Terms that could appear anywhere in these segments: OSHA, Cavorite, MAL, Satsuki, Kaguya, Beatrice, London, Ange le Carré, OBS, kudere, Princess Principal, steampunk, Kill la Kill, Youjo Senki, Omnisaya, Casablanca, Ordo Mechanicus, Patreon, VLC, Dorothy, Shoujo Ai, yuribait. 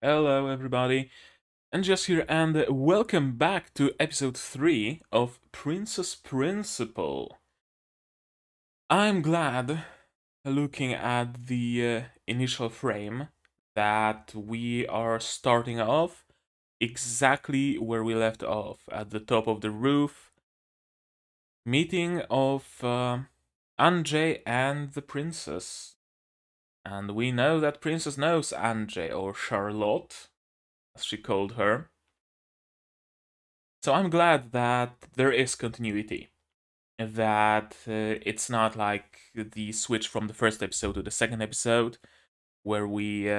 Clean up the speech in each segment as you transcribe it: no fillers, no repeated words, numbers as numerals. Hello everybody, Ange here and welcome back to episode 3 of Princess Principal. I'm glad, looking at the initial frame, that we are starting off exactly where we left off, at the top of the roof, meeting of Ange and the princess. And we know that Princess knows Ange, or Charlotte, as she called her. So I'm glad that there is continuity. That it's not like the switch from the first episode to the second episode, where we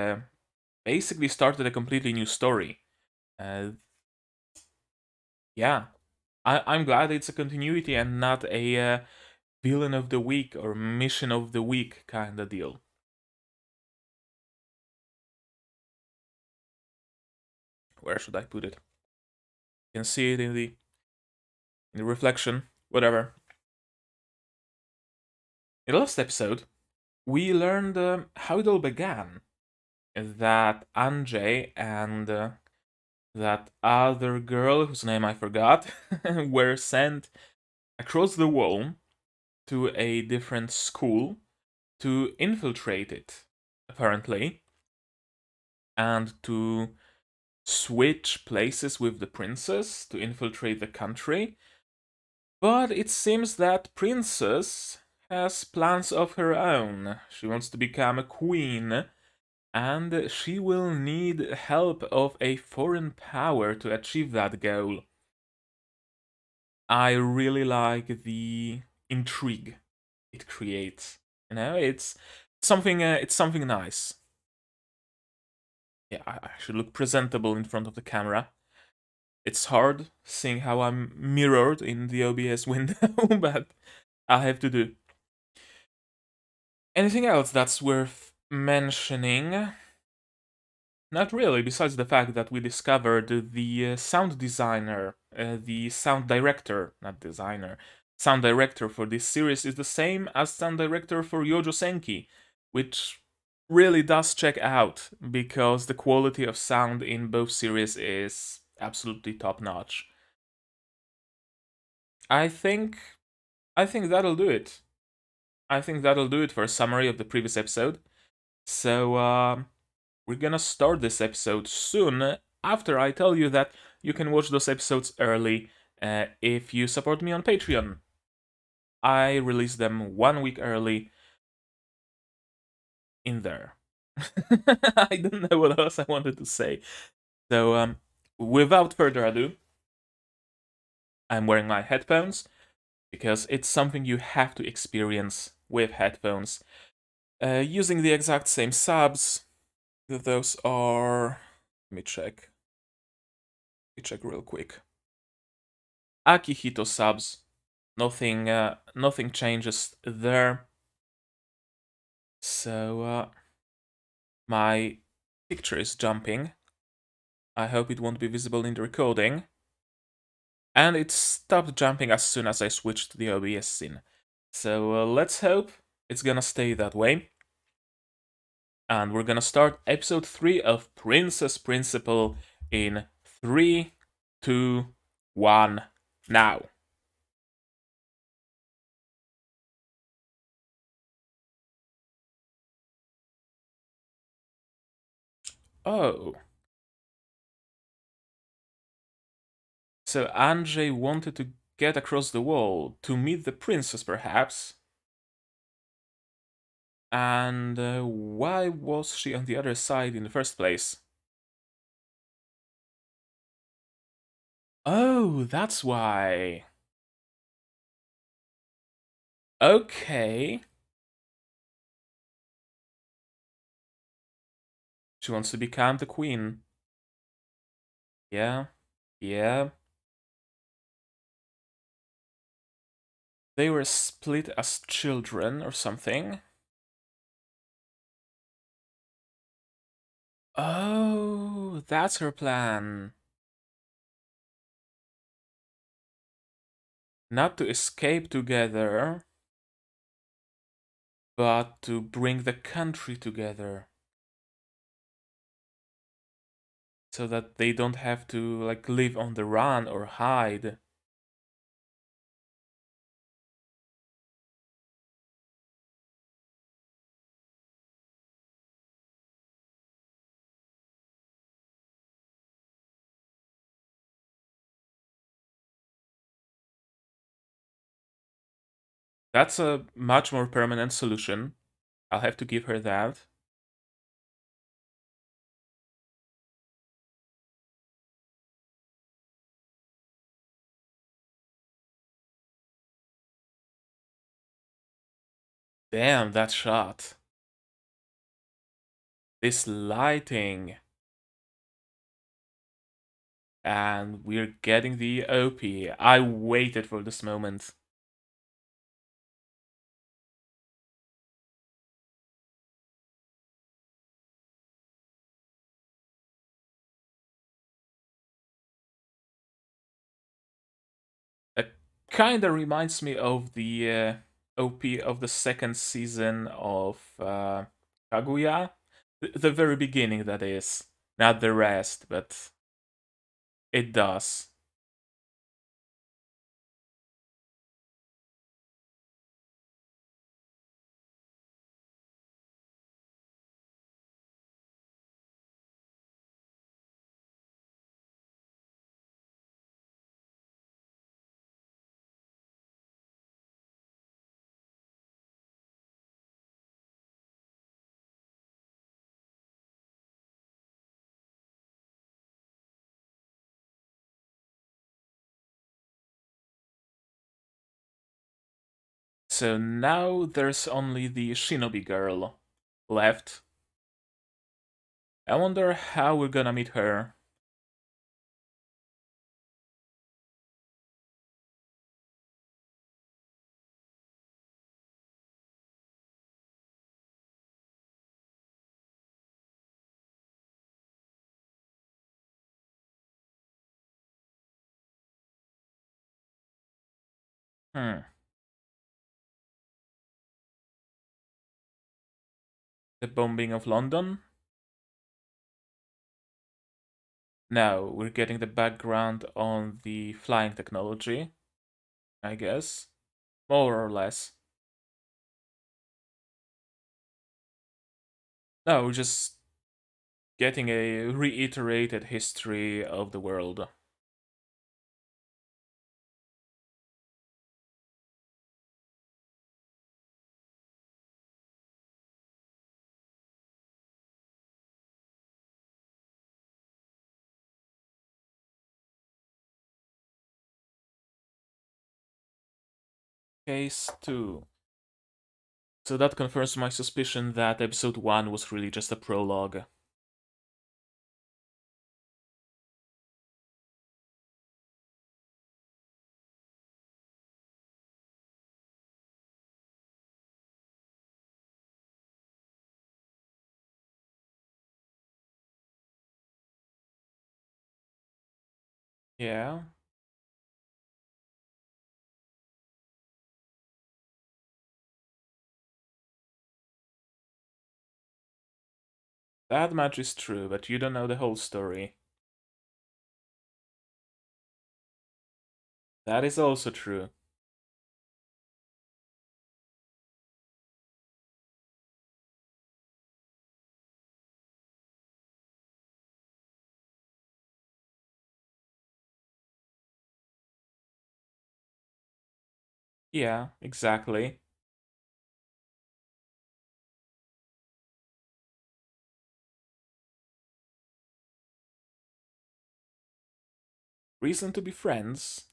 basically started a completely new story. Yeah, I'm glad it's a continuity and not a villain of the week or mission of the week kind of deal. Where should I put it? You can see it in the reflection, whatever. In the last episode, we learned how it all began. That Ange and that other girl, whose name I forgot, were sent across the wall to a different school to infiltrate it, apparently, and to switch places with the princess to infiltrate the country, but it seems that princess has plans of her own. She wants to become a queen, and she will need help of a foreign power to achieve that goal. I really like the intrigue it creates. You know, it's something nice. Yeah, I should look presentable in front of the camera. It's hard seeing how I'm mirrored in the OBS window, but I have to do. Anything else that's worth mentioning? Not really, besides the fact that we discovered the sound designer, the sound director, not designer, sound director for this series is the same as sound director for Youjo Senki, which really does check out, because the quality of sound in both series is absolutely top-notch. I think that'll do it. I think that'll do it for a summary of the previous episode. So we're gonna start this episode soon, after I tell you that you can watch those episodes early if you support me on Patreon. I release them 1 week early. In there. I don't know what else I wanted to say. So, without further ado, I'm wearing my headphones, because it's something you have to experience with headphones. Using the exact same subs, those are... Let me check real quick. Akihito subs. Nothing changes there. So, my picture is jumping. I hope it won't be visible in the recording. And it stopped jumping as soon as I switched to the OBS scene. So, let's hope it's gonna stay that way. And we're gonna start episode 3 of Princess Principal in 3, 2, 1, now! Oh. So Ange wanted to get across the wall to meet the princess, perhaps. And why was she on the other side in the first place? Oh, that's why. Okay. She wants to become the queen. Yeah. They were split as children or something. Oh, that's her plan. Not to escape together, but to bring the country together. so that they don't have to like live on the run or hide. That's a much more permanent solution. I'll have to give her that. Damn, that shot. This lighting. And we're getting the OP. I waited for this moment. Kinda reminds me of the OP of the second season of Kaguya. The very beginning, that is. Not the rest, but it does. So now there's only the shinobi girl left. I wonder how we're gonna meet her. The bombing of London? Now we're getting the background on the flying technology, I guess. More or less. No, we're just getting a reiterated history of the world. Case 2. So that confirms my suspicion that episode 1 was really just a prologue. Yeah. That much is true, but you don't know the whole story. That is also true. Yeah, exactly. Reason to be friends.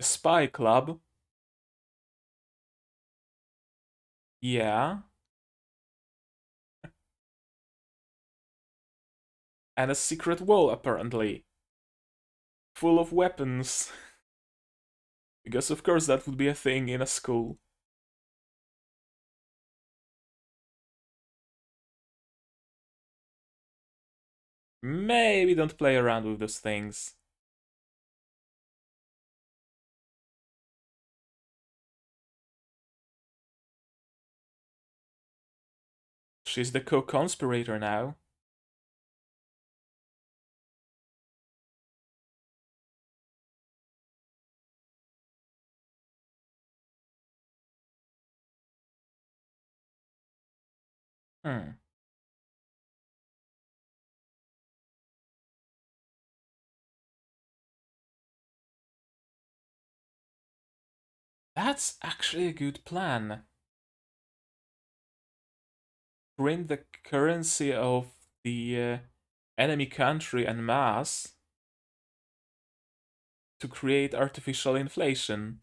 A spy club. Yeah. And a secret wall, apparently. Full of weapons. Because of course that would be a thing in a school. Maybe don't play around with those things. She's the co-conspirator now. That's actually a good plan. Print the currency of the enemy country en masse to create artificial inflation.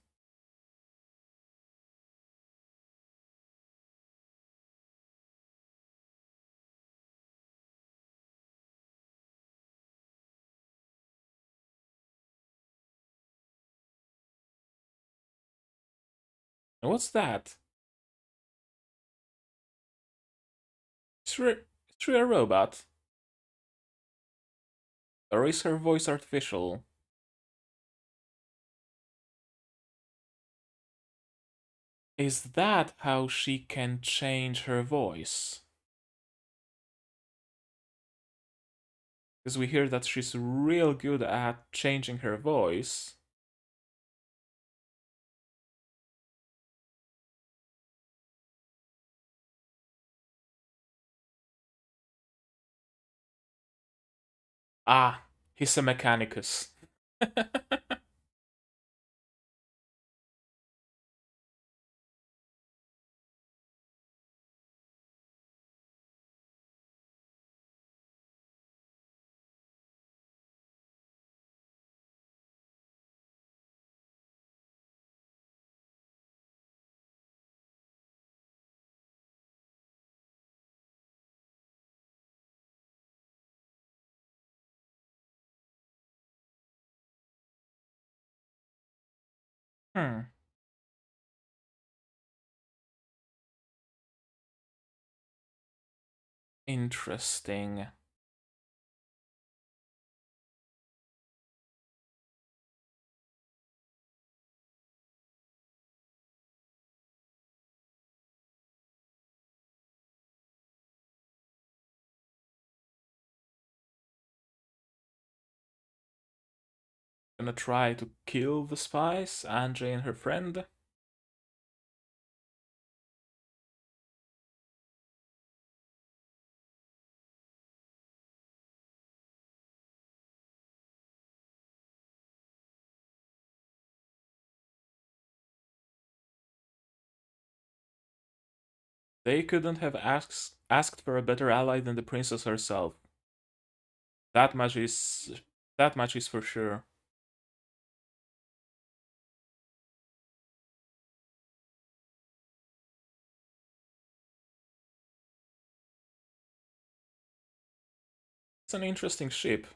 What's that? Is she a robot? Or is her voice artificial? Is that how she can change her voice? Because we hear that she's real good at changing her voice. Ah, he's a Mechanicus. Interesting. Gonna try to kill the spies, Ange and her friend. They couldn't have asked for a better ally than the princess herself. That much is for sure. It's an interesting ship.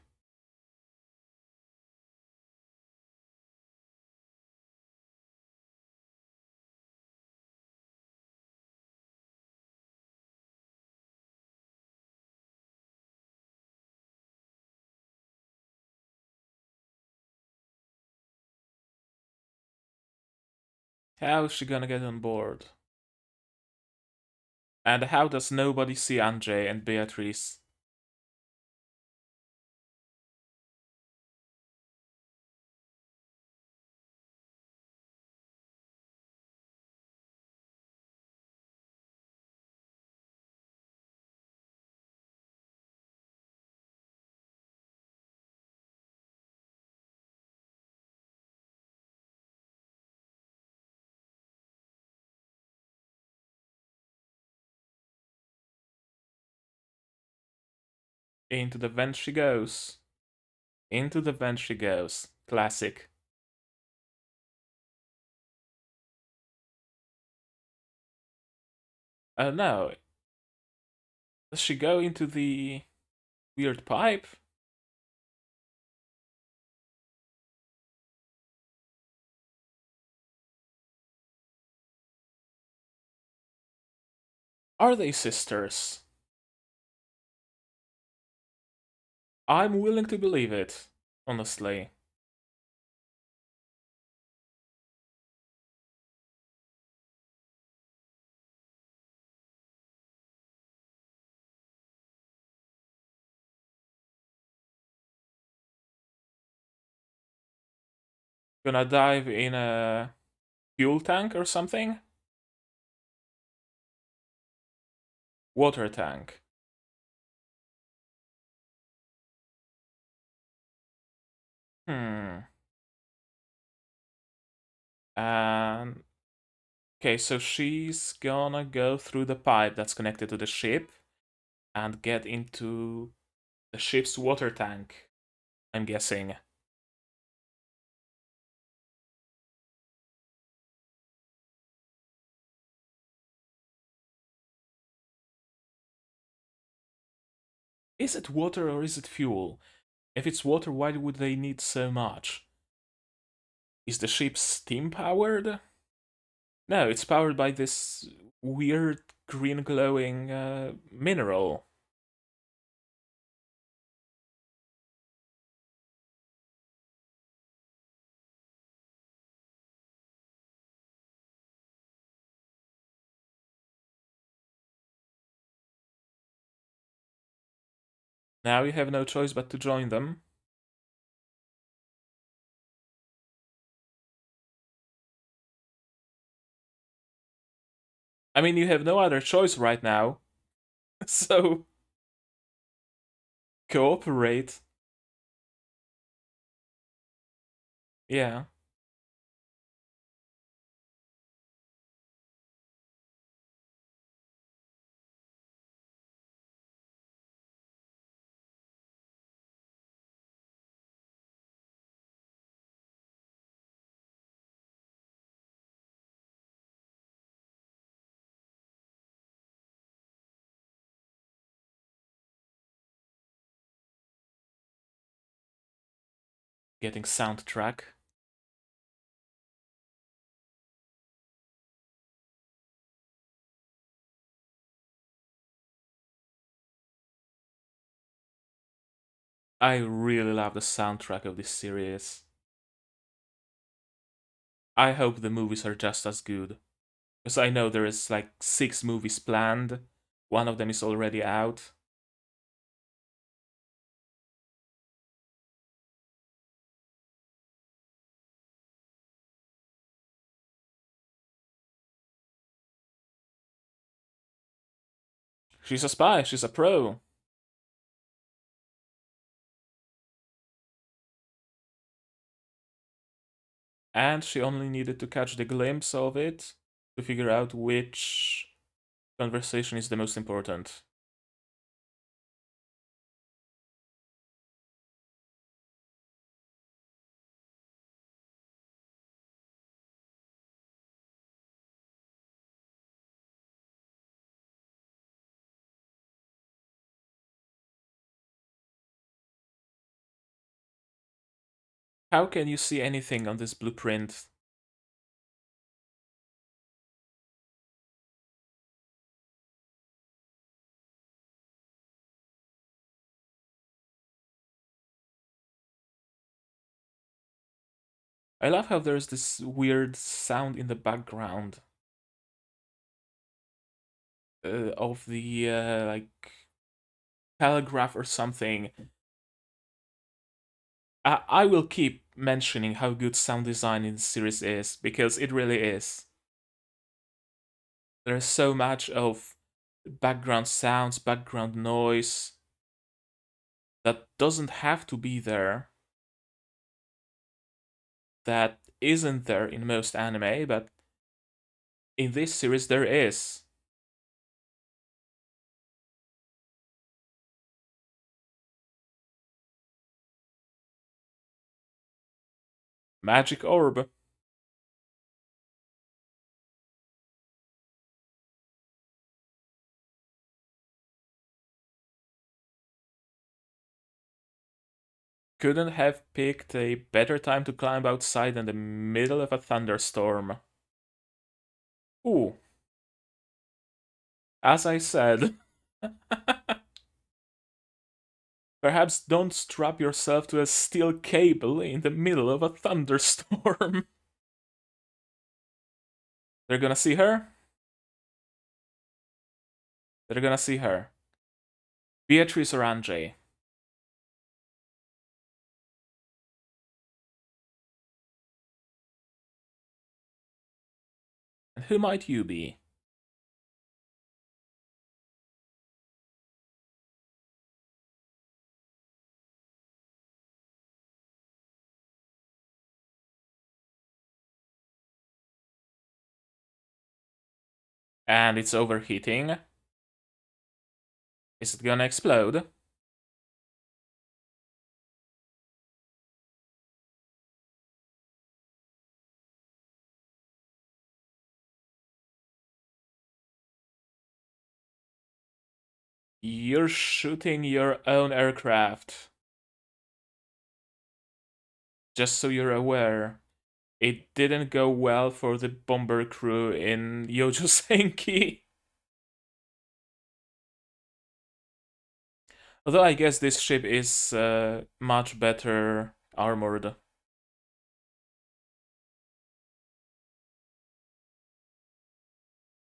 How is she gonna get on board? And how does nobody see Ange and Beatrice? Into the vent she goes. Into the vent she goes. Classic. Oh no. Does she go into the weird pipe? Are they sisters? I'm willing to believe it, honestly. Gonna dive in a fuel tank or something? Water tank. Okay, so she's gonna go through the pipe that's connected to the ship and get into the ship's water tank, I'm guessing. Is it water or is it fuel? If it's water, why would they need so much? Is the ship steam-powered? No, it's powered by this weird green glowing mineral. Now you have no choice but to join them. I mean, you have no other choice right now, so cooperate. Yeah. Getting soundtrack. I really love the soundtrack of this series. I hope the movies are just as good, because I know there is like 6 movies planned. One of them is already out. She's a spy, she's a pro. And she only needed to catch the glimpse of it to figure out which conversation is the most important. How can you see anything on this blueprint? I love how there's this weird sound in the background of the like telegraph or something. I will keep mentioning how good sound design in the series is, because it really is. There's so much of background sounds, background noise that doesn't have to be there, that isn't there in most anime, but in this series there is. Magic orb. Couldn't have picked a better time to climb outside than the middle of a thunderstorm. Ooh. As I said. Perhaps don't strap yourself to a steel cable in the middle of a thunderstorm. They're gonna see her? They're gonna see her. Beatrice or Ange? And who might you be? And it's overheating. Is it gonna explode? You're shooting your own aircraft. Just so you're aware, it didn't go well for the bomber crew in Youjo Senki. Although I guess this ship is much better armored.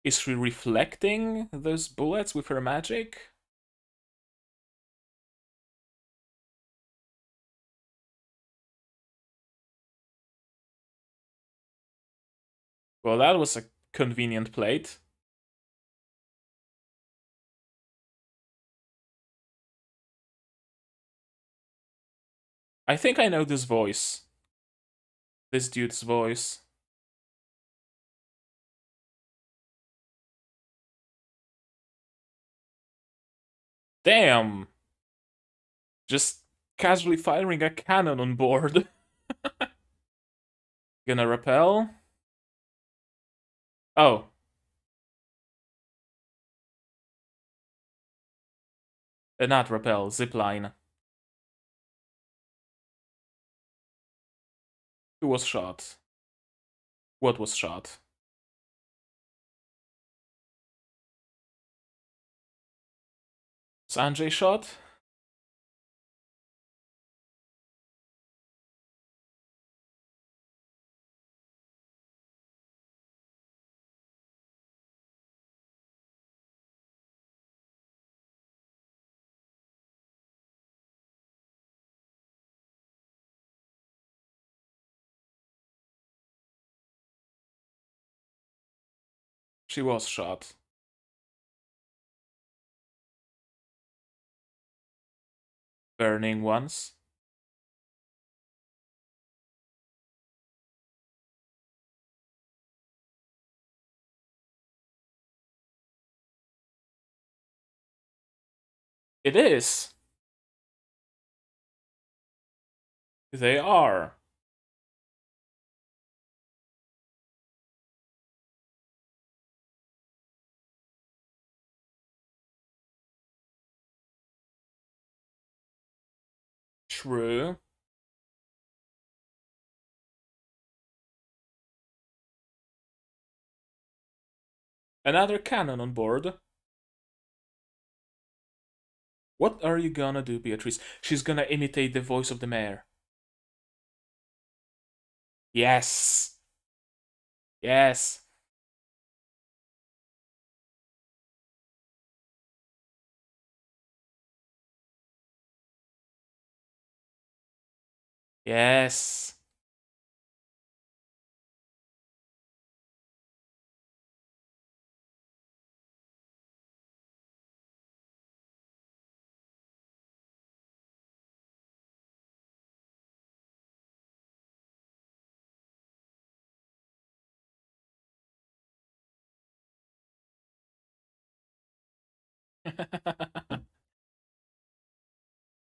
Is she reflecting those bullets with her magic? Well, that was a convenient plate. I think I know this voice. This dude's voice. Damn! Just casually firing a cannon on board. Gonna rappel? Oh. Not rappel, zipline. Who was shot? What was shot? Was Ange shot? She was shot. Burning once. It is. They are. True. Another cannon on board. What are you gonna do, Beatrice? She's gonna imitate the voice of the mayor. Yes. Yes. Yes.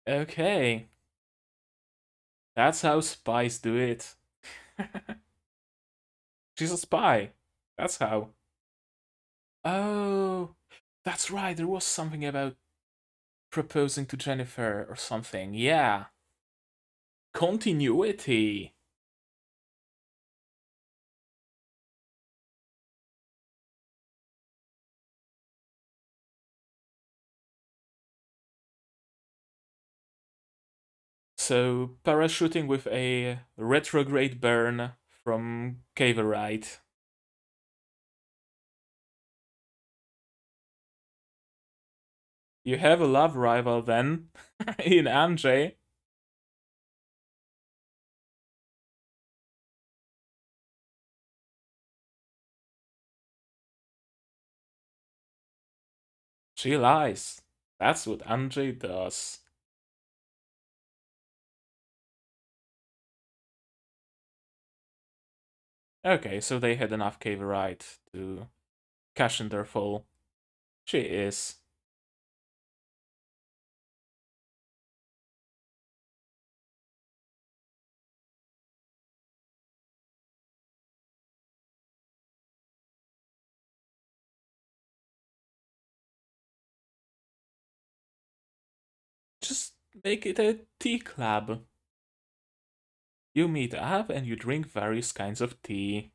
Okay. That's how spies do it. She's a spy. That's how. Oh, that's right. There was something about proposing to Jennifer or something. Yeah. Continuity. So, parachuting with a retrograde burn from Cavorite. You have a love rival then, in Ange. She lies. That's what Ange does. Okay, so they had enough Cavorite to cash in their fall. She is. Just make it a tea club. You meet up and you drink various kinds of tea.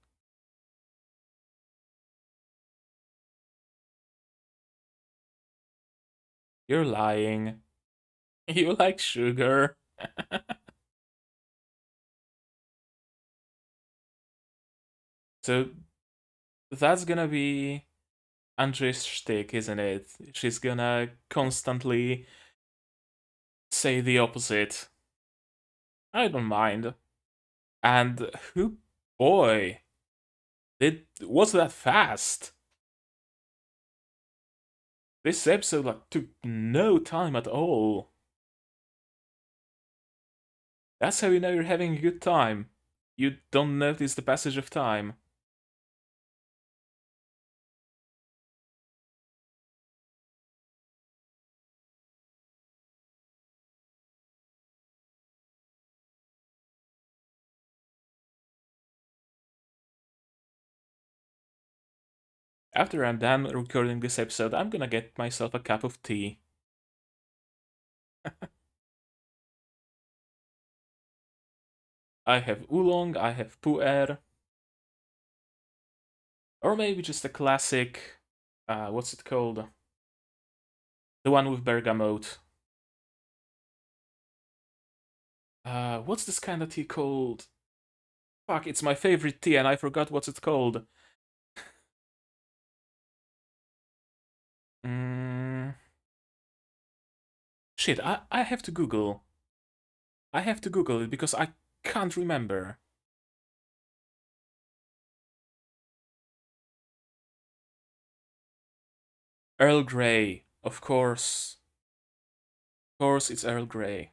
You're lying. You like sugar. So that's gonna be Ange's shtick, isn't it? She's gonna constantly say the opposite. I don't mind. And who, boy, it was that fast. This episode like took no time at all. That's how you know you're having a good time. You don't notice the passage of time. After I'm done recording this episode, I'm gonna get myself a cup of tea. I have oolong, I have pu'er. Or maybe just a classic... what's it called? The one with bergamot. What's this kind of tea called? Fuck, it's my favorite tea and I forgot what it's called. Shit, I have to Google. I have to Google it because I can't remember. Earl Grey, of course. Of course it's Earl Grey.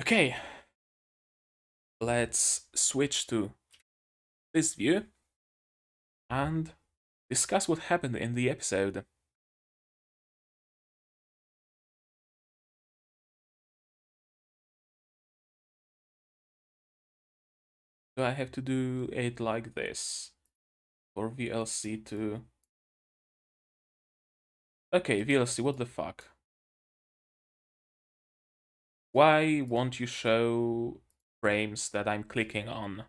Okay. Let's switch to this view and discuss what happened in the episode. So I have to do it like this for VLC to... Okay, VLC, what the fuck? Why won't you show frames that I'm clicking on?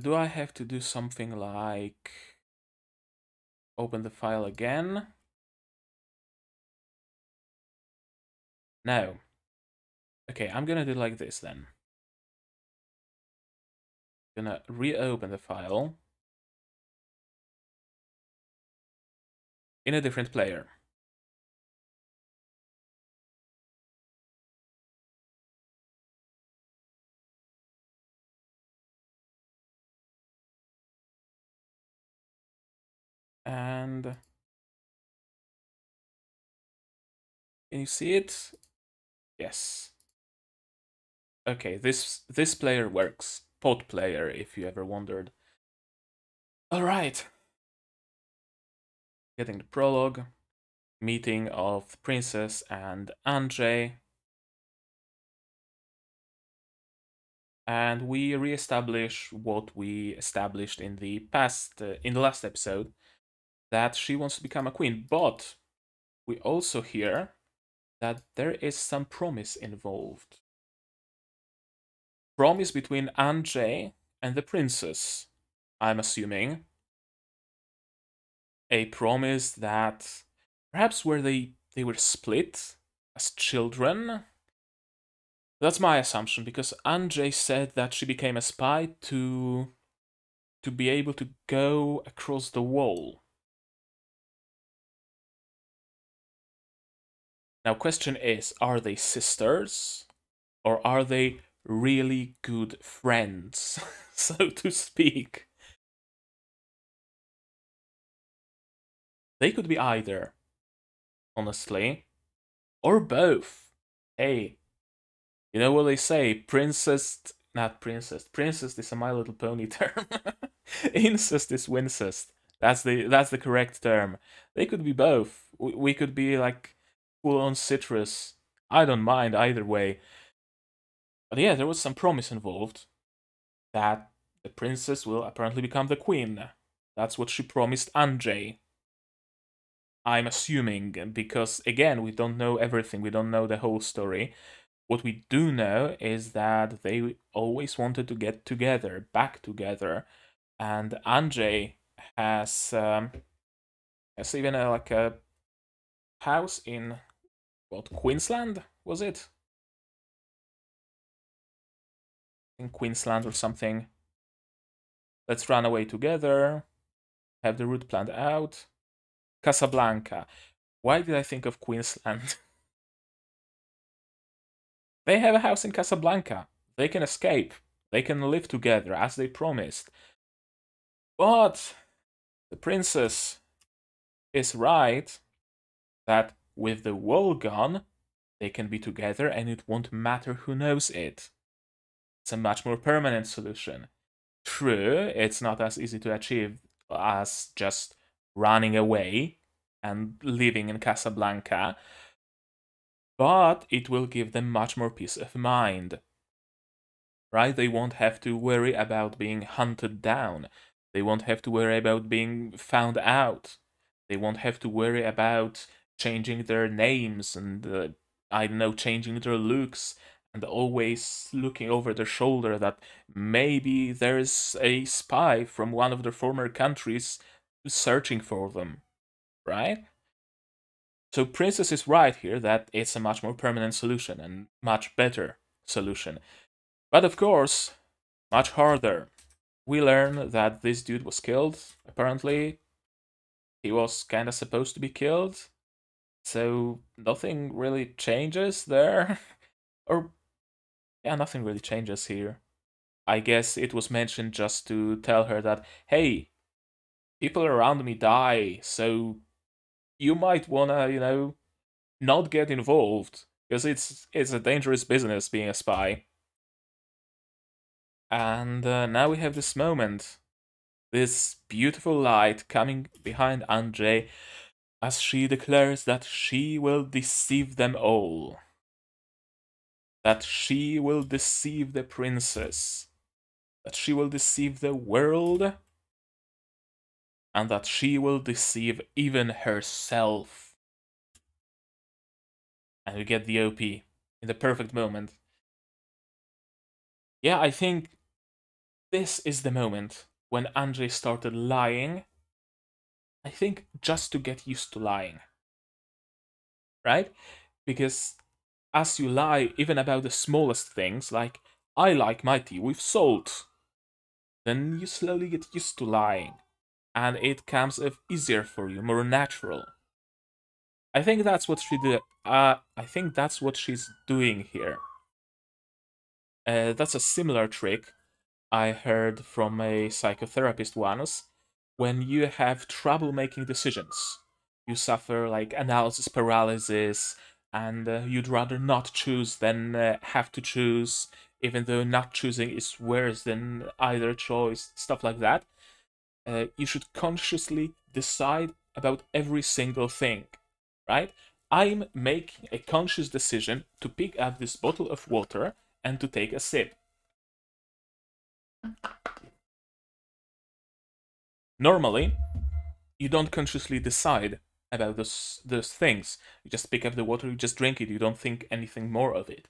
Do I have to do something like open the file again? No. Okay, I'm gonna do like this then. Gonna reopen the file in a different player. And can you see it? Yes. Okay, this player works. Pod player, if you ever wondered. All right. Getting the prologue, meeting of Princess and Ange. And we reestablish what we established in the past, in the last episode, that she wants to become a queen, but we also hear that there is some promise involved. Promise between Ange and the princess, I'm assuming. a promise that perhaps where they were split as children. That's my assumption, because Ange said that she became a spy to be able to go across the wall. Now, question is, are they sisters, or are they really good friends, so to speak? They could be either, honestly, or both. Hey, you know what they say, princess is a My Little Pony term. Incest is wincest. That's the correct term. They could be both. We could be like full on citrus. I don't mind either way. But yeah, there was some promise involved that the princess will apparently become the queen. That's what she promised Ange. I'm assuming, because again, we don't know everything, we don't know the whole story. What we do know is that they always wanted to get together, back together, and Ange has even a house in, what, Queensland, was it? In Queensland or something. Let's run away together, have the route planned out. Casablanca. Why did I think of Queensland? They have a house in Casablanca. They can escape. They can live together as they promised. But the princess is right that with the wall gone, they can be together and it won't matter who knows it. It's a much more permanent solution. True, it's not as easy to achieve as just running away and living in Casablanca, but it will give them much more peace of mind. Right? They won't have to worry about being hunted down. They won't have to worry about being found out. They won't have to worry about changing their names and, I don't know, changing their looks. And always looking over their shoulder that maybe there's a spy from one of their former countries searching for them, right? So Princess is right here that it's a much more permanent solution and much better solution. But of course, much harder. We learn that this dude was killed, apparently. He was kind of supposed to be killed. So nothing really changes there. Or... yeah, nothing really changes here. I guess it was mentioned just to tell her that, hey, people around me die, so you might wanna, you know, not get involved, because it's a dangerous business being a spy. And now we have this moment, this beautiful light coming behind Ange as she declares that she will deceive them all. That she will deceive the princess, that she will deceive the world, and that she will deceive even herself. And we get the OP in the perfect moment. Yeah, I think this is the moment when Ange started lying. I think just to get used to lying. Right? Because... as you lie, even about the smallest things, like, I like my tea with salt, then you slowly get used to lying, and it comes easier for you, more natural. I think that's what she did. I think that's what she's doing here. That's a similar trick I heard from a psychotherapist once. When you have trouble making decisions, you suffer like analysis paralysis, and you'd rather not choose than have to choose, even though not choosing is worse than either choice, stuff like that. You should consciously decide about every single thing, right? I'm making a conscious decision to pick up this bottle of water and to take a sip. Normally, you don't consciously decide about those things. You just pick up the water, you just drink it, you don't think anything more of it.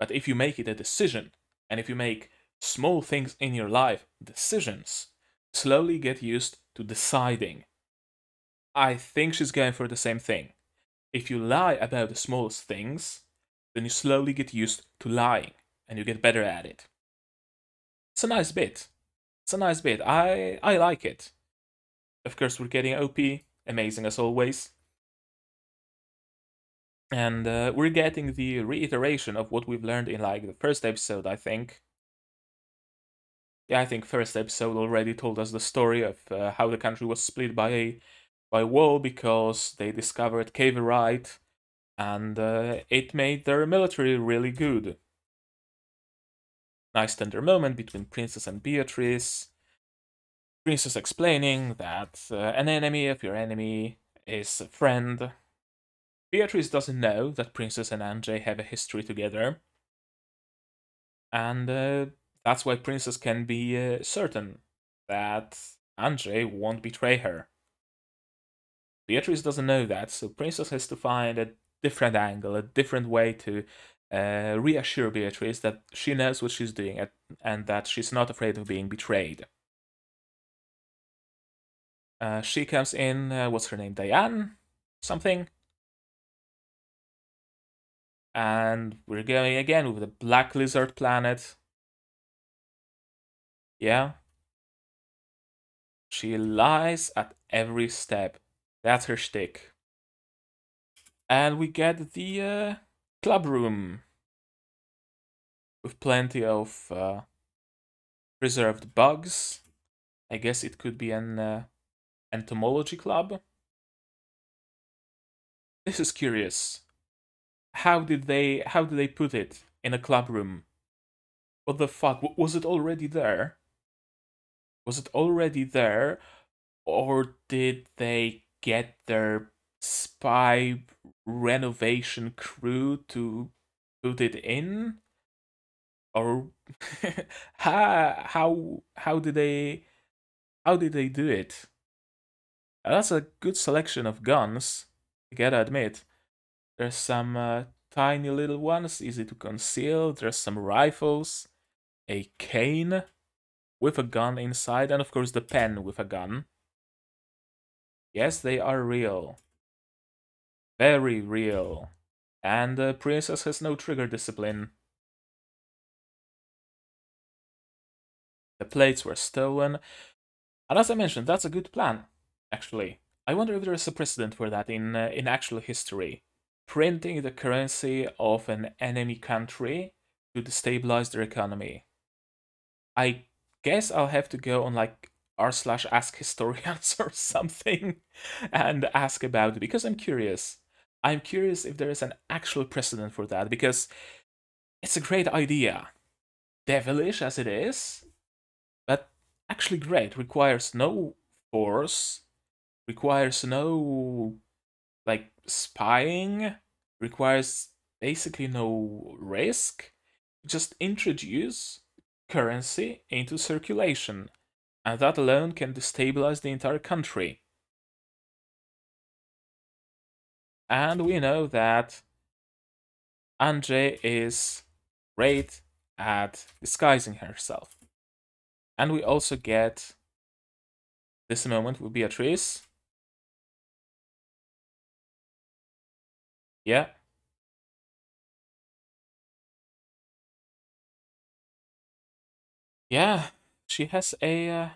But if you make it a decision, and if you make small things in your life decisions, slowly get used to deciding. I think she's going for the same thing. If you lie about the smallest things, then you slowly get used to lying, and you get better at it. It's a nice bit. It's a nice bit. I like it. Of course, we're getting OP, amazing as always. And we're getting the reiteration of what we've learned in, like, the first episode, I think. Yeah, I think first episode already told us the story of how the country was split by a wall because they discovered Cavorite, and it made their military really good. Nice tender moment between Princess and Beatrice. Princess explaining that an enemy of your enemy is a friend. Beatrice doesn't know that Princess and Ange have a history together. And that's why Princess can be certain that Ange won't betray her. Beatrice doesn't know that, so Princess has to find a different angle, a different way to reassure Beatrice that she knows what she's doing and that she's not afraid of being betrayed. She comes in, what's her name, Diane? Something? And we're going again with the Black Lizard planet. Yeah. She lies at every step. That's her shtick. And we get the club room. With plenty of preserved bugs. I guess it could be an entomology club. This is curious. How did they put it in a club room? What the fuck? Was it already there? Was it already there? Or did they get their spy renovation crew to put it in? Or how did they do it? Now, that's a good selection of guns, I gotta admit. There's some tiny little ones, easy to conceal. There's some rifles, a cane with a gun inside, and of course the pen with a gun. Yes, they are real. Very real. And the Princess has no trigger discipline. The plates were stolen. And as I mentioned, that's a good plan, actually. I wonder if there is a precedent for that in actual history. Printing the currency of an enemy country to destabilize their economy. I guess I'll have to go on like r/askhistorians or something and ask about it, because I'm curious. I'm curious if there is an actual precedent for that, because it's a great idea. Devilish as it is, but actually great. Requires no force, requires no, like, spying, requires basically no risk. Just introduce currency into circulation, and that alone can destabilize the entire country. And we know that Ange is great at disguising herself. And we also get this moment with Beatrice. Yeah. Yeah, she has a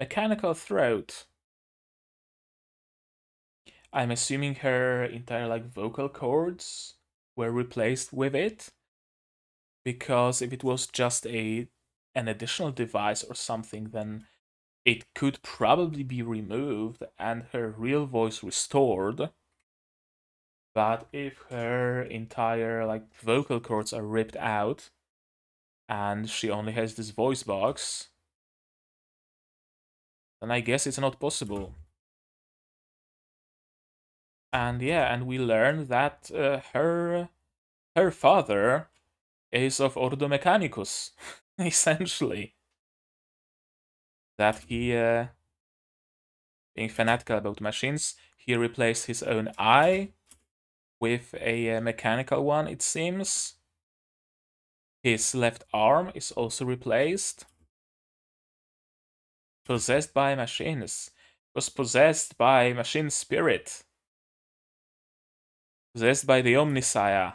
mechanical throat. I'm assuming her entire, like, vocal cords were replaced with it, because if it was just an additional device or something, then it could probably be removed and her real voice restored. But if her entire, like, vocal cords are ripped out and she only has this voice box, then I guess it's not possible. And yeah, and we learn that her father is of Ordo Mechanicus, essentially. That he, being fanatical about machines, he replaced his own eye with a mechanical one, it seems. His left arm is also replaced. Possessed by machines. was possessed by machine spirit. Possessed by the Omnisaya.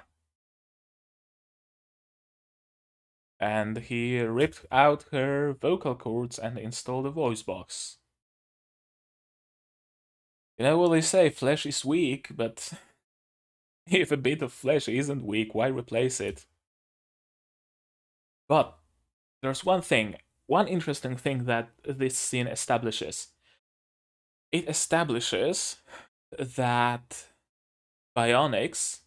And he ripped out her vocal cords and installed a voice box. You know what they say, flesh is weak, but if a bit of flesh isn't weak, why replace it? But there's one thing, one interesting thing that this scene establishes. It establishes that bionics,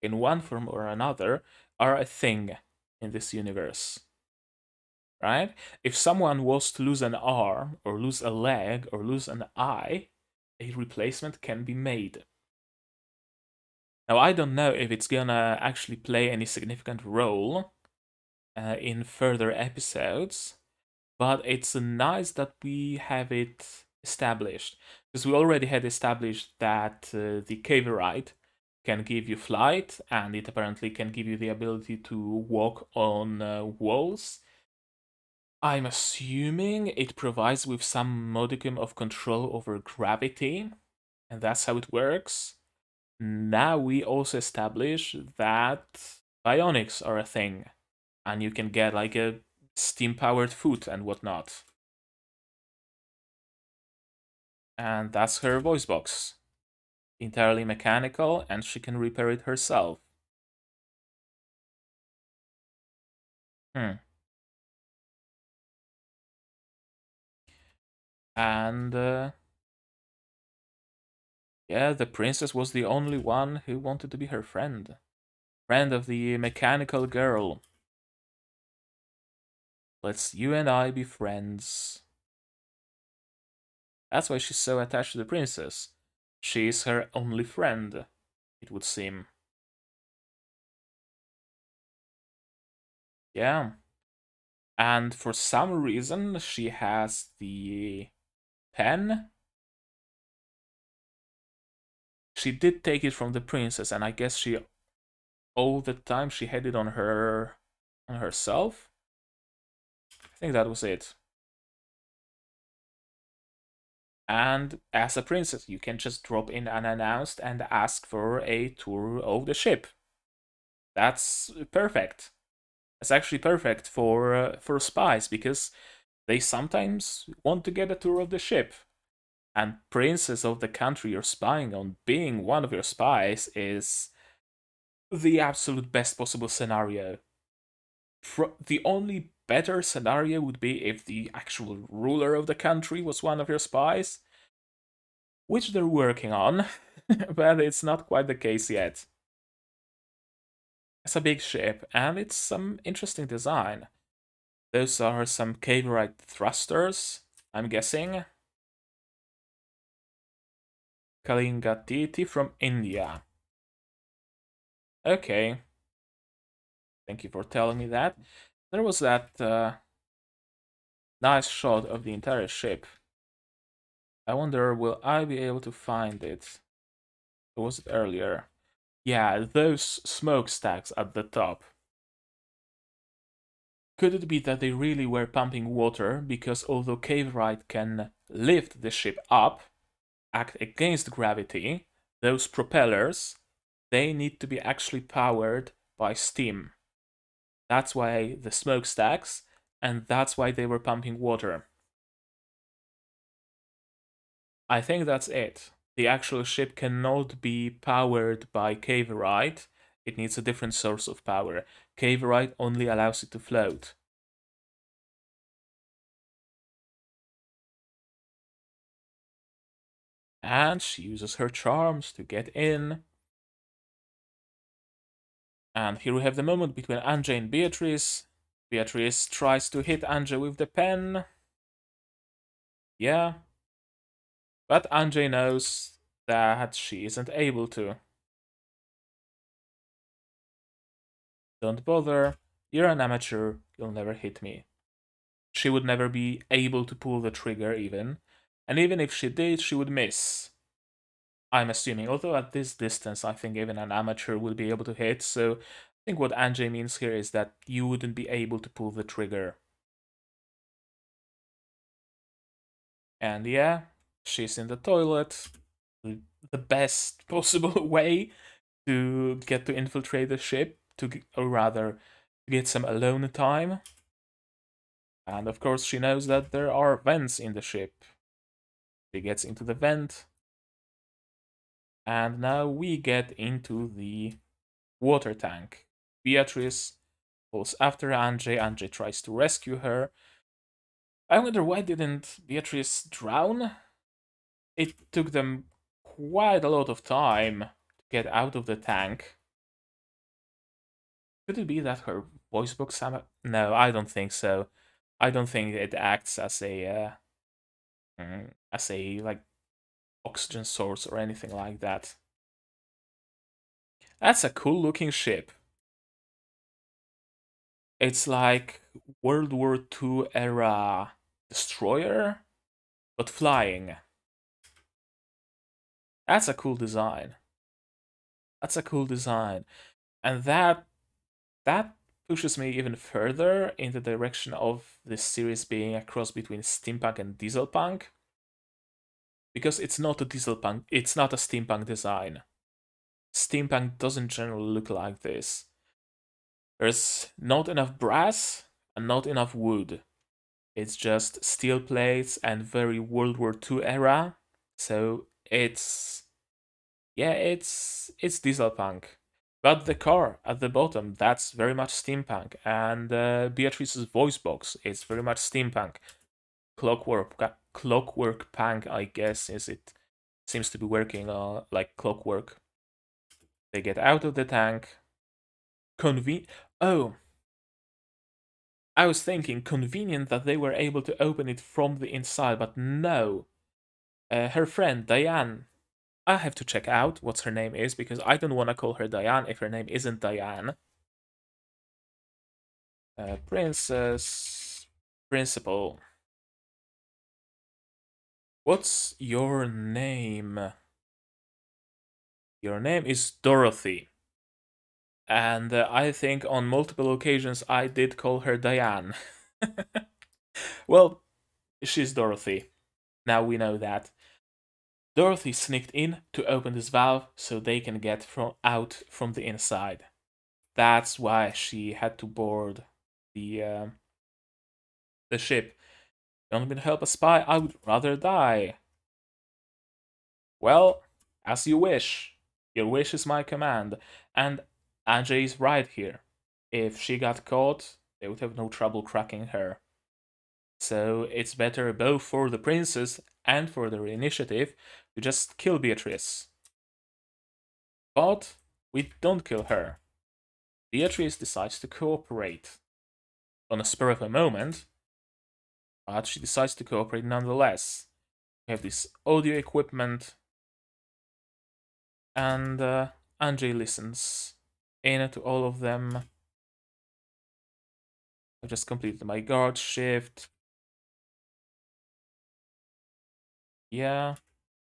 in one form or another, are a thing in this universe, right? If someone was to lose an arm, or lose a leg, or lose an eye, a replacement can be made. Now, I don't know if it's gonna actually play any significant role in further episodes, but it's nice that we have it established, because we already had established that the Cavorite can give you flight, and it apparently can give you the ability to walk on walls. I'm assuming it provides with some modicum of control over gravity, and that's how it works. Now we also establish that bionics are a thing, and you can get like a steam-powered foot and whatnot. And that's her voice box. Entirely mechanical, and she can repair it herself. And yeah, the princess was the only one who wanted to be her friend. Friend of the mechanical girl. Let's you and I be friends. That's why she's so attached to the princess. She is her only friend, it would seem. Yeah. And for some reason, she has the pen. She did take it from the princess, and I guess she, all the time, she had it on her, on herself. I think that was it. And as a princess, you can just drop in unannounced and ask for a tour of the ship. That's perfect. It's actually perfect for spies, because they sometimes want to get a tour of the ship. And princess of the country you're spying on being one of your spies is the absolute best possible scenario. The only better scenario would be if the actual ruler of the country was one of your spies, which they're working on, but it's not quite the case yet. It's a big ship, and it's some interesting design. Those are some Cavorite thrusters, I'm guessing. Kalingatiti from India. Okay. Thank you for telling me that. There was that nice shot of the entire ship. I wonder, will I be able to find it? Or was it earlier? Yeah, those smokestacks at the top. Could it be that they really were pumping water? Because although Cavorite can lift the ship up, act against gravity, those propellers, they need to be actually powered by steam. That's why the smokestacks, and that's why they were pumping water. I think that's it. The actual ship cannot be powered by Cavorite. It needs a different source of power. Cavorite only allows it to float. And she uses her charms to get in. And here we have the moment between Ange and Beatrice. Beatrice tries to hit Ange with the pen. Yeah. But Ange knows that she isn't able to. Don't bother. You're an amateur. You'll never hit me. She would never be able to pull the trigger even. And even if she did, she would miss. I'm assuming, although at this distance, I think even an amateur will be able to hit, so I think what Ange means here is that you wouldn't be able to pull the trigger. And yeah, She's in the toilet. The best possible way to get to infiltrate the ship, or rather, get some alone time. And of course she knows that there are vents in the ship. She gets into the vent. And now we get into the water tank. Beatrice goes after Ange. Ange tries to rescue her. I wonder why didn't Beatrice drown? It took them quite a lot of time to get out of the tank. Could it be that her voice box somehow... No, I don't think so. I don't think it acts as a like oxygen source or anything like that. That's a cool looking ship. It's like World War II era destroyer, but flying. That's a cool design. That's a cool design. And that pushes me even further in the direction of this series being a cross between steampunk and dieselpunk. Because it's not a dieselpunk, it's not a steampunk design. Steampunk doesn't generally look like this. There's not enough brass and not enough wood. It's just steel plates and very World War II era. So it's dieselpunk. But the car at the bottom, that's very much steampunk. And Beatrice's voice box is very much steampunk. Clockwork punk, I guess, is it seems to be working like clockwork. They get out of the tank. Oh, I was thinking convenient that they were able to open it from the inside, but no. Her friend Diane, I have to check out what her name is, because I don't want to call her Diane if her name isn't Diane. Princess Principal. What's your name? Your name is Dorothy. And I think on multiple occasions I did call her Diane. Well, she's Dorothy. Now we know that. Dorothy sneaked in to open this valve so they can get out from the inside. That's why she had to board the ship. You want me to help a spy? I would rather die. Well, as you wish. Your wish is my command. And Ange is right here. If she got caught, they would have no trouble cracking her. So it's better both for the princess and for their initiative to just kill Beatrice. But we don't kill her. Beatrice decides to cooperate on a spur of a moment, but she decides to cooperate nonetheless. We have this audio equipment, and Ange listens in to all of them. I've just completed my guard shift. Yeah,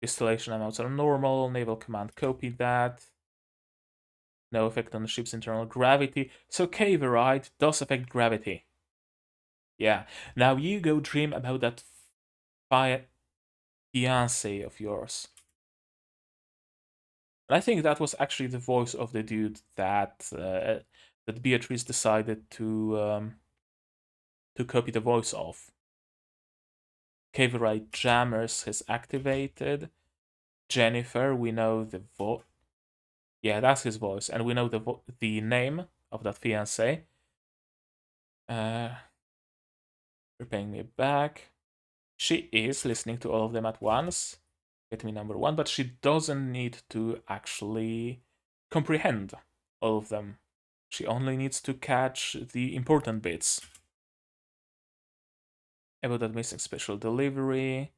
distillation amounts are normal, naval command copied that. No effect on the ship's internal gravity. So Cavorite does affect gravity. Yeah, now you go dream about that fiancé of yours. And I think that was actually the voice of the dude that that Beatrice decided to copy the voice of. Cavorite Jammers has activated. Jennifer, we know the voice. Yeah, that's his voice, and we know the name of that fiancé. You're paying me back. She is listening to all of them at once. Get me number one, but she doesn't need to actually comprehend all of them. She only needs to catch the important bits. About that missing special delivery.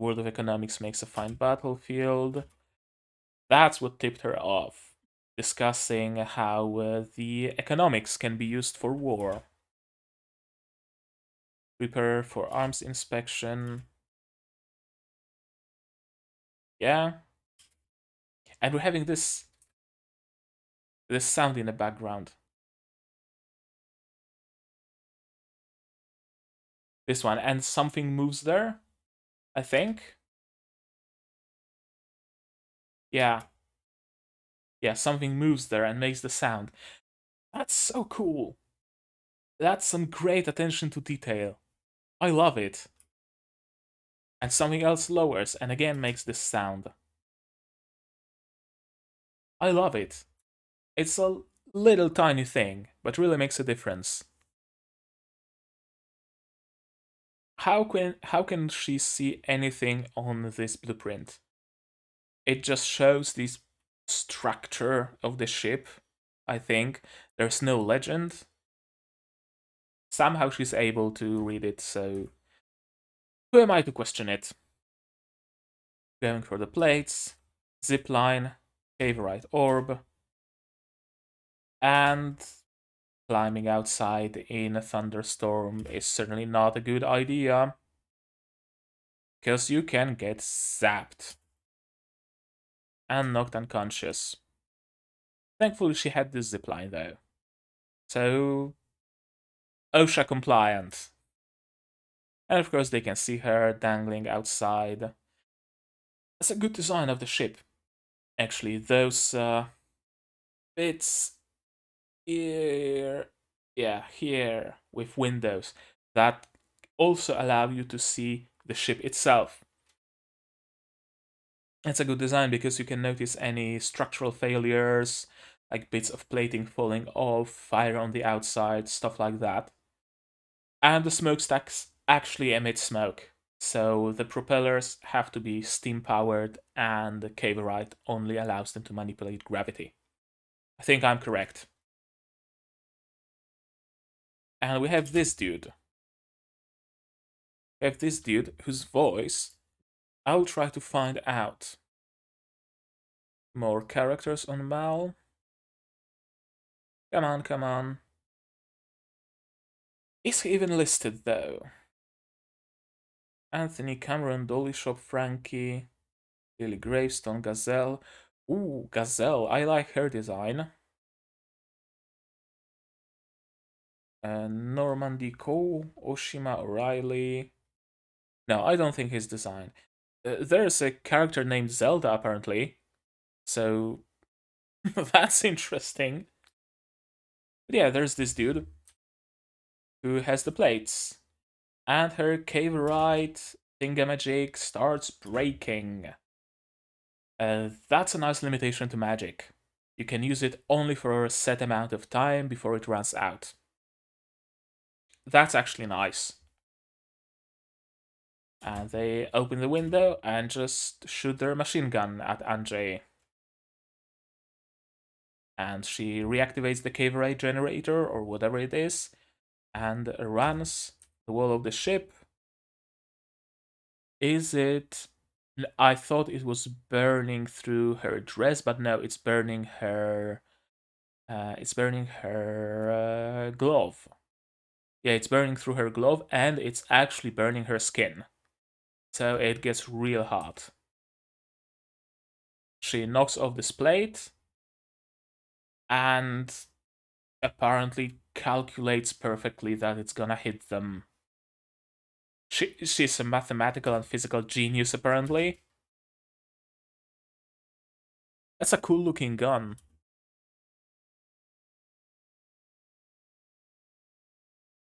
World of Economics makes a fine battlefield. That's what tipped her off. Discussing how the economics can be used for war. Prepare for arms inspection. Yeah. And we're having this sound in the background. This one, and something moves there, I think. Yeah, something moves there and makes the sound. That's so cool. That's some great attention to detail. I love it. And something else lowers and again makes this sound. I love it. It's a little tiny thing, but really makes a difference. How can she see anything on this blueprint? It just shows this structure of the ship, I think. There's no legend. Somehow she's able to read it, so who am I to question it? Going for the plates, zipline, Cavorite orb, and climbing outside in a thunderstorm is certainly not a good idea, because you can get zapped and knocked unconscious. Thankfully she had this zipline though, so OSHA compliant. And of course they can see her dangling outside. That's a good design of the ship. Actually, those bits here, here with windows, that also allow you to see the ship itself. It's a good design because you can notice any structural failures, like bits of plating falling off, fire on the outside, stuff like that. And the smokestacks actually emit smoke. So the propellers have to be steam-powered, and the Cavorite only allows them to manipulate gravity. I think I'm correct. And we have this dude. We have this dude whose voice I'll try to find out. More characters on MAL. Come on, come on. Is he even listed though? Anthony, Cameron, Dolly Shop, Frankie, Lily Gravestone, Gazelle. Ooh, Gazelle, I like her design. Normandy Cole, Oshima O'Reilly. No, I don't think his design. There's a character named Zelda apparently, so that's interesting. But yeah, there's this dude who has the plates. And her Cavorite thingamajig starts breaking. That's a nice limitation to magic. You can use it only for a set amount of time before it runs out. That's actually nice. And they open the window and just shoot their machine gun at Ange. And she reactivates the Cavorite generator or whatever it is and runs the wall of the ship. Is it... I thought it was burning through her dress, but no, it's burning her... glove. Yeah, it's burning through her glove, and it's actually burning her skin. So it gets real hot. She knocks off this plate, and apparently calculates perfectly that it's gonna hit them. She's a mathematical and physical genius, apparently. That's a cool-looking gun.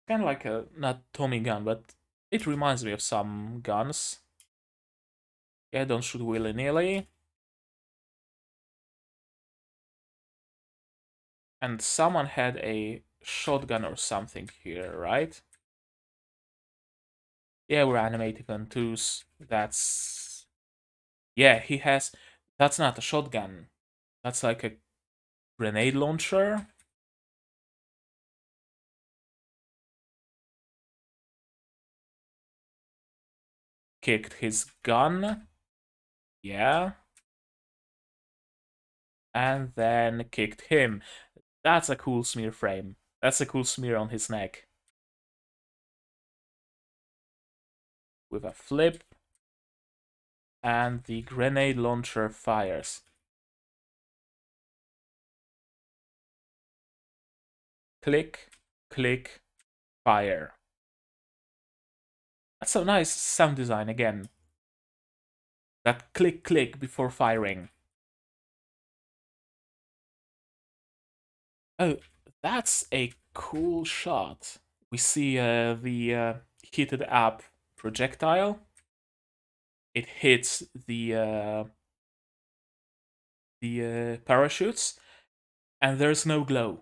Kind of like a, not Tommy gun, but it reminds me of some guns. Yeah, don't shoot willy-nilly. And someone had a shotgun or something here, right? Yeah, we're animating on twos. That's... yeah, he has... that's not a shotgun. That's like a grenade launcher. Kicked his gun. Yeah. And then kicked him. That's a cool smear frame. That's a cool smear on his neck. With a flip. And the grenade launcher fires. Click, click, fire. That's a nice sound design again. That click, click before firing. Oh, that's a cool shot. We see the heated up projectile. It hits the parachutes, and there's no glow.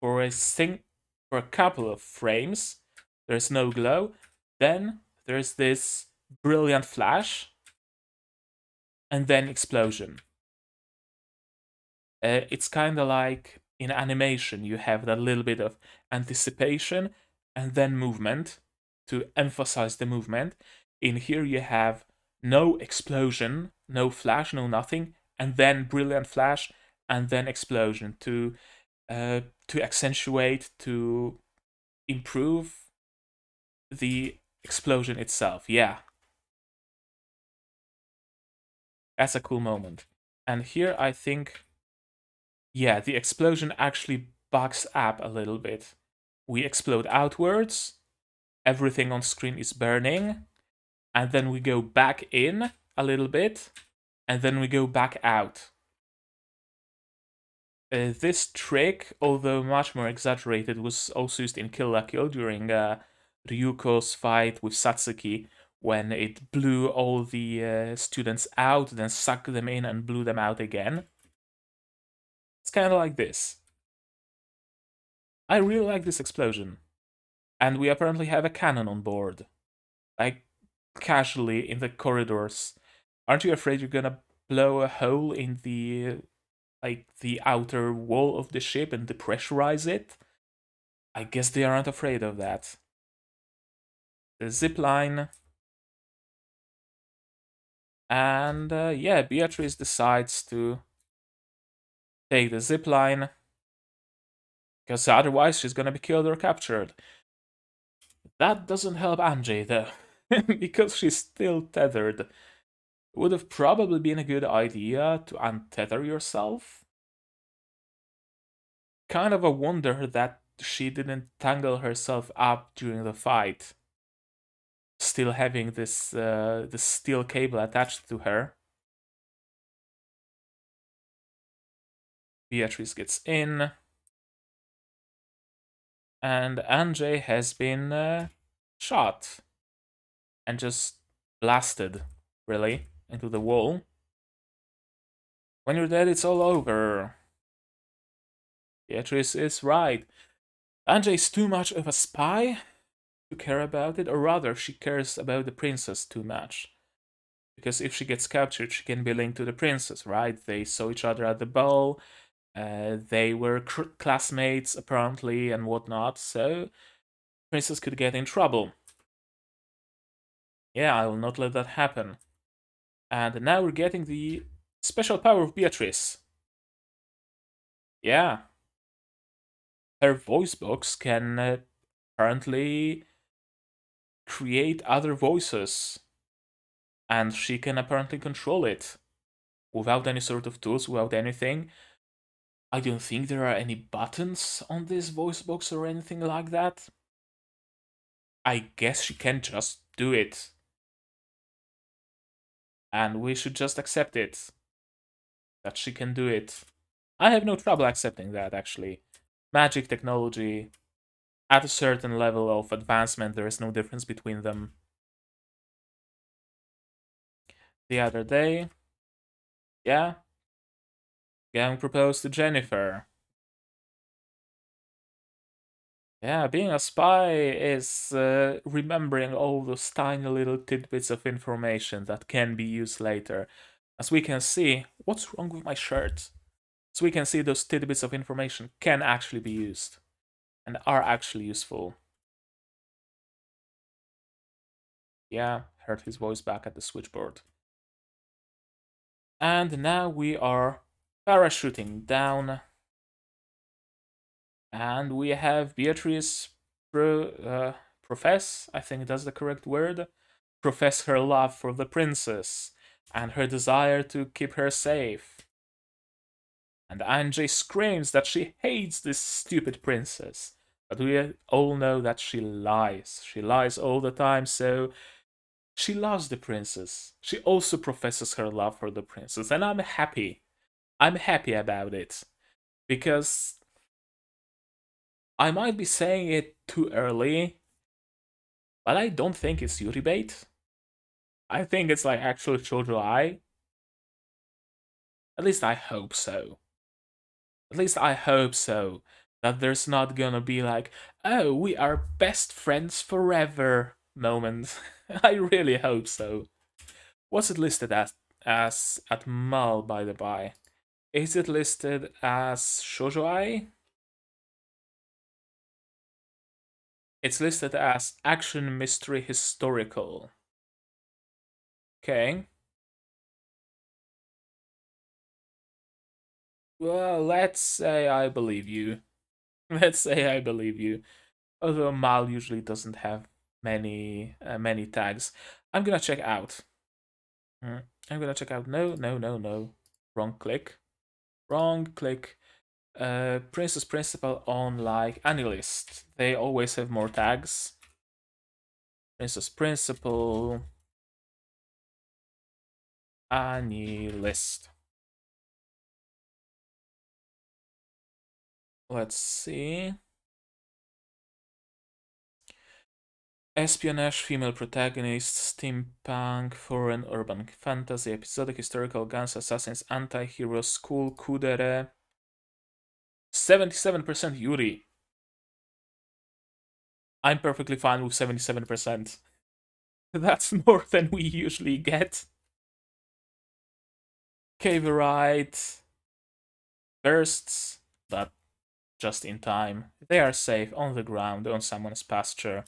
For a couple of frames, there's no glow. Then there's this brilliant flash, and then explosion. It's kind of like in animation, you have that little bit of anticipation and then movement to emphasize the movement. In here you have no explosion, no flash, no nothing, and then brilliant flash, and then explosion to accentuate, to improve the explosion itself. Yeah. That's a cool moment. And here I think, yeah, the explosion actually backs up a little bit. We explode outwards, everything on screen is burning, and then we go back in a little bit, and then we go back out. This trick, although much more exaggerated, was also used in Kill la Kill during Ryuko's fight with Satsuki, when it blew all the students out, then sucked them in and blew them out again. It's kind of like this. I really like this explosion. And we apparently have a cannon on board. Like, casually in the corridors. Aren't you afraid you're gonna blow a hole in the... like, the outer wall of the ship and depressurize it? I guess they aren't afraid of that. The zip line. And, yeah, Beatrice decides to take the zip line, because otherwise she's gonna be killed or captured. That doesn't help Ange, though, because she's still tethered. Would have probably been a good idea to untether yourself. Kind of a wonder that she didn't tangle herself up during the fight, still having this this steel cable attached to her. Beatrice gets in, and Ange has been shot and just blasted, really, into the wall. When you're dead, it's all over. Beatrice is right. Ange is too much of a spy to care about it, or rather, she cares about the princess too much. Because if she gets captured, she can be linked to the princess, right? They saw each other at the ball. They were classmates, apparently, and whatnot, so princess could get in trouble. Yeah, I will not let that happen. And now we're getting the special power of Beatrice. Yeah. Her voice box can apparently create other voices. And she can apparently control it. Without any sort of tools, without anything. I don't think there are any buttons on this voice box or anything like that. I guess she can just do it. And we should just accept it. That she can do it. I have no trouble accepting that, actually. Magic, technology, at a certain level of advancement, there is no difference between them. The other day, yeah, Gang proposed to Jennifer. Yeah, being a spy is remembering all those tiny little tidbits of information that can be used later. As we can see, what's wrong with my shirt? As we can see, those tidbits of information can actually be used and are actually useful. Yeah, heard his voice back at the switchboard. And now we are parachuting down, and we have Beatrice profess, I think that's the correct word, profess her love for the princess and her desire to keep her safe. And Ange screams that she hates this stupid princess, but we all know that she lies. She lies all the time, so she loves the princess. She also professes her love for the princess, and I'm happy. I'm happy about it, because I might be saying it too early, but I don't think it's Yuri bait. I think it's like actual Shoujo Ai. At least I hope so. At least I hope so. That there's not gonna be like, oh, we are best friends forever moment. I really hope so. Was it listed as at MAL, by the by? Is it listed as Shoujo Ai? It's listed as Action Mystery Historical. Okay. Well, let's say I believe you. Let's say I believe you. Although MAL usually doesn't have many tags. I'm gonna check out. I'm gonna check out. No. Wrong click. Wrong click. Princess Principal on like any list. They always have more tags. Princess Principal. Any list. Let's see. Espionage, female protagonists, steampunk, foreign urban fantasy, episodic, historical, guns, assassins, anti-hero, school, kudere. 77% Yuri. I'm perfectly fine with 77%. That's more than we usually get. Cavorite. Bursts, but just in time. They are safe, on the ground, on someone's pasture,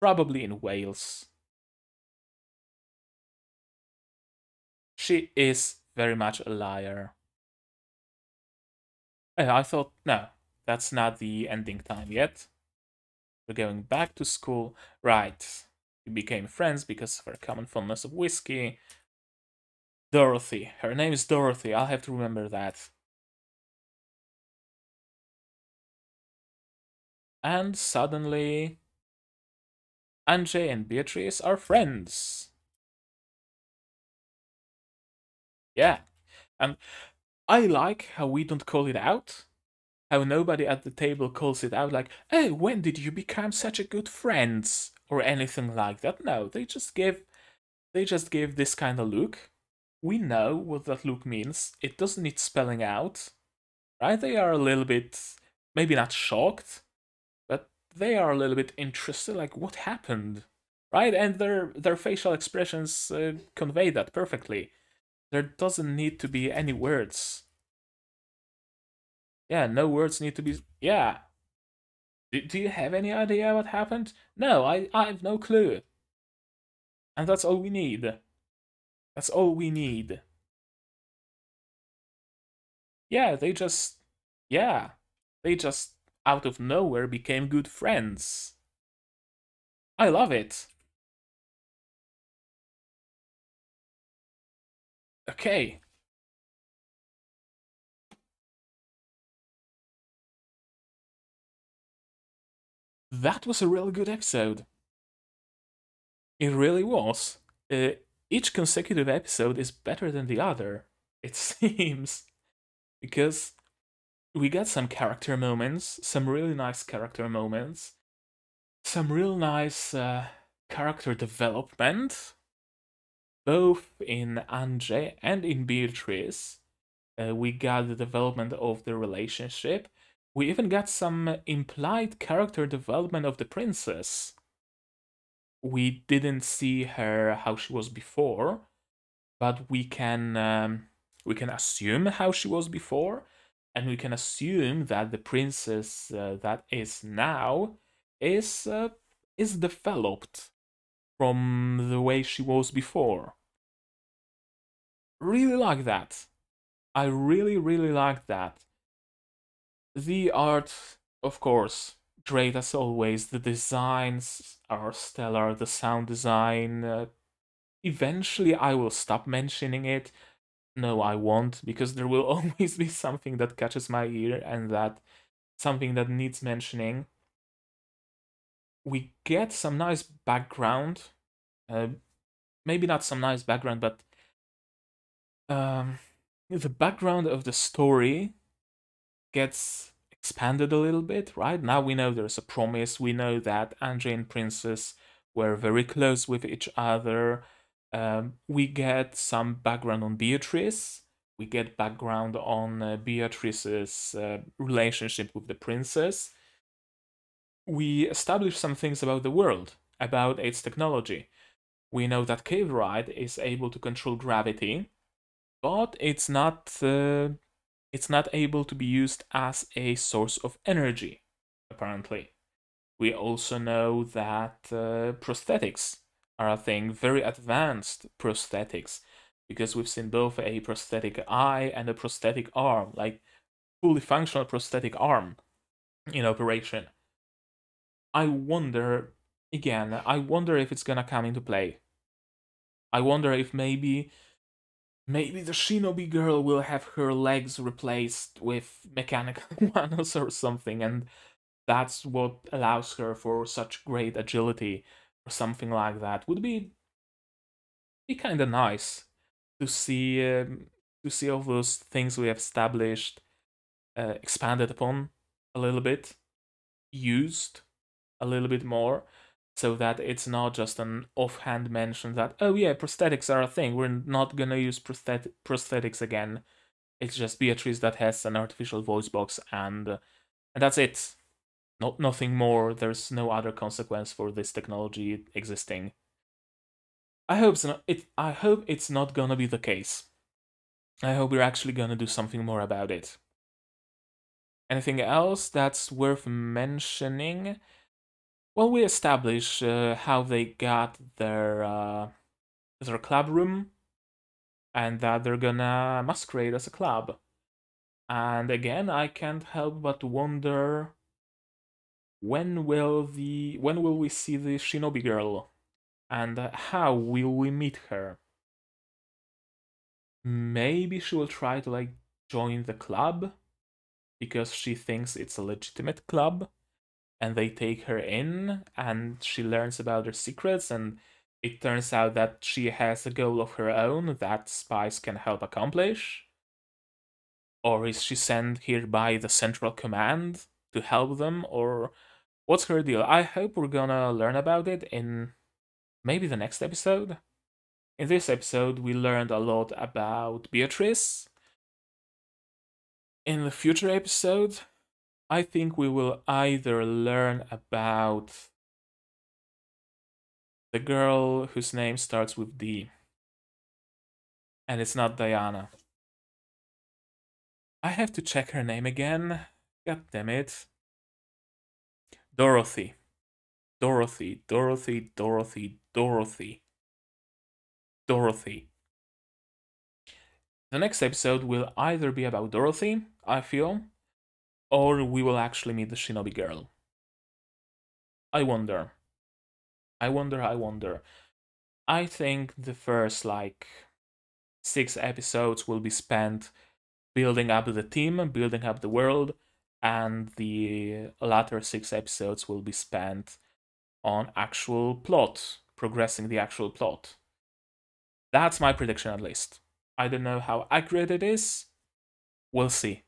probably in Wales. She is very much a liar. I thought, no, that's not the ending time yet. We're going back to school. Right, we became friends because of our common fondness of whiskey. Dorothy. Her name is Dorothy, I'll have to remember that. And suddenly, Ange and Beatrice are friends. Yeah. And I like how we don't call it out. How nobody at the table calls it out like, hey, when did you become such a good friends? Or anything like that. No, they just give this kind of look. We know what that look means. It doesn't need spelling out. Right? They are a little bit, maybe not shocked. They are a little bit interested, like, what happened, right? And their facial expressions convey that perfectly. There doesn't need to be any words. Yeah, no words need to be... Yeah. Do you have any idea what happened? No, I have no clue. And that's all we need. That's all we need. Yeah, they just... Yeah. They just... out of nowhere became good friends. I love it. Okay. That was a really good episode. It really was. Each consecutive episode is better than the other, it seems. Because... we got some character moments, some really nice character moments, some real nice character development, both in Ange and in Beatrice. We got the development of the relationship. We even got some implied character development of the princess. We didn't see her how she was before, but we can assume how she was before. And we can assume that the princess that is now is developed from the way she was before. Really like that. I really, really like that. The art, of course, great as always. The designs are stellar. The sound design. Eventually, I will stop mentioning it. No, I won't, because there will always be something that catches my ear and that something that needs mentioning. We get some nice background. Maybe not some nice background, but the background of the story gets expanded a little bit, right? Now we know there's a promise. We know that Ange and Princess were very close with each other. We get some background on Beatrice. We get background on Beatrice's relationship with the princess. We establish some things about the world, about its technology. We know that Cavorite is able to control gravity, but it's not able to be used as a source of energy, apparently. We also know that prosthetics are a thing, very advanced prosthetics, because we've seen both a prosthetic eye and a prosthetic arm, like fully functional prosthetic arm in operation. I wonder, again, I wonder if it's gonna come into play. I wonder if maybe the shinobi girl will have her legs replaced with mechanical ones or something, and that's what allows her for such great agility or something like that. Would be kind of nice to see all those things we have established expanded upon a little bit, used a little bit more, so that it's not just an offhand mention that, oh yeah, prosthetics are a thing, we're not gonna use prosthetics again. It's just Beatrice that has an artificial voice box, and that's it. Nothing more. There's no other consequence for this technology existing. I hope so. I hope it's not gonna be the case. I hope we're actually gonna do something more about it. Anything else that's worth mentioning? Well, we establish how they got their club room, and that they're gonna masquerade as a club. And again, I can't help but wonder, when will we see the shinobi girl? And how will we meet her? Maybe she will try to, like, join the club because she thinks it's a legitimate club, and they take her in and she learns about her secrets, and it turns out that she has a goal of her own that spies can help accomplish. Or is she sent here by the central command to help them, or what's her deal? I hope we're gonna learn about it in maybe the next episode. In this episode, we learned a lot about Beatrice. In the future episode, I think we will either learn about the girl whose name starts with D, and it's not Diana. I have to check her name again. God damn it. Dorothy. Dorothy, Dorothy, Dorothy, Dorothy, Dorothy. The next episode will either be about Dorothy, I feel, or we will actually meet the shinobi girl. I wonder. I wonder, I wonder. I think the first, like, 6 episodes will be spent building up the team, building up the world, and the latter 6 episodes will be spent on actual plot, progressing the actual plot. That's my prediction, at least. I don't know how accurate it is. We'll see.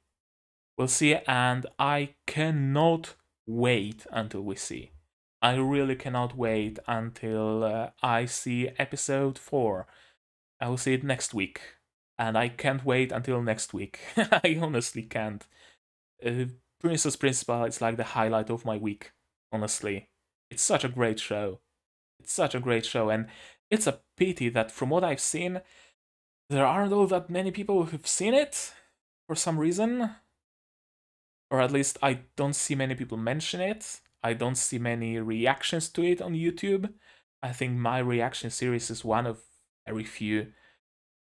We'll see, and I cannot wait until we see. I really cannot wait until I see episode 4. I will see it next week, and I can't wait until next week. I honestly can't. Princess Principal is like the highlight of my week, honestly. It's such a great show. It's such a great show, and it's a pity that from what I've seen, there aren't all that many people who've seen it for some reason. Or at least I don't see many people mention it. I don't see many reactions to it on YouTube. I think my reaction series is one of very few.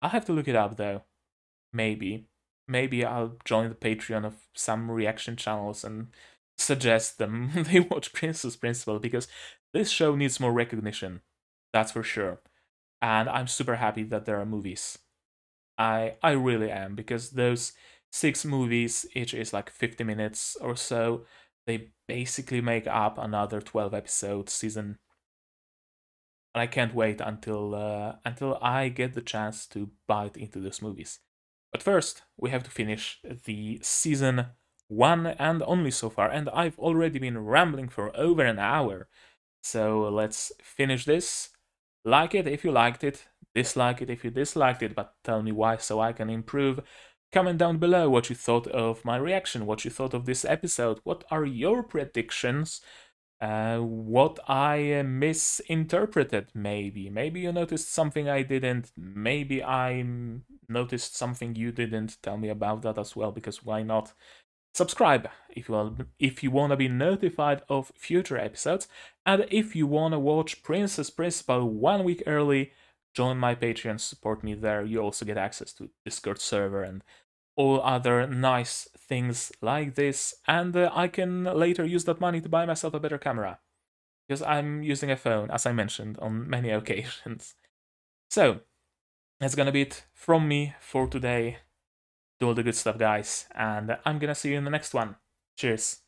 I'll have to look it up though. Maybe I'll join the Patreon of some reaction channels and suggest them they watch Princess Principal, because this show needs more recognition, that's for sure. And I'm super happy that there are movies. I really am, because those 6 movies, each is like 50 minutes or so, they basically make up another 12 episode season. And I can't wait until I get the chance to bite into those movies. But first, we have to finish the season one and only so far, and I've already been rambling for over an hour. So let's finish this. Like it if you liked it, dislike it if you disliked it, but tell me why so I can improve. Comment down below what you thought of my reaction, what you thought of this episode, what are your predictions, what I misinterpreted maybe. Maybe you noticed something I didn't, maybe I noticed something you didn't. Tell me about that as well, because why not? Subscribe if you want to be notified of future episodes, and if you want to watch Princess Principal 1 week early, join my Patreon, support me there. You also get access to Discord server and all other nice things like this, and I can later use that money to buy myself a better camera, because I'm using a phone, as I mentioned on many occasions. So, that's gonna be it from me for today. Do all the good stuff, guys, and I'm gonna see you in the next one. Cheers!